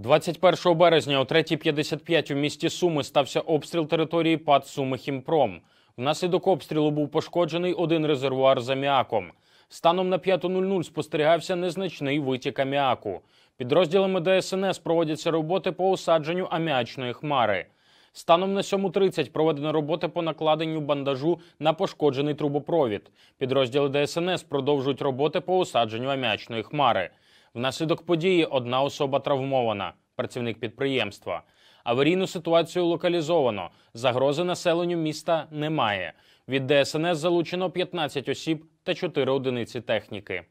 21 березня о 3:55 у місті Суми стався обстріл території ПАД «Суми Хімпром». Внаслідок обстрілу був пошкоджений один резервуар з аміаком. Станом на 5:00 спостерігався незначний витік аміаку. Підрозділами ДСНС проводяться роботи по осадженню аміачної хмари. Станом на 7:30 проведено роботи по накладенню бандажу на пошкоджений трубопровід. Підрозділи ДСНС продовжують роботи по осадженню аміачної хмари. Внаслідок події одна особа травмована – працівник підприємства. Аварійну ситуацію локалізовано, загрози населенню міста немає. Від ДСНС залучено 15 осіб та 4 одиниці техніки.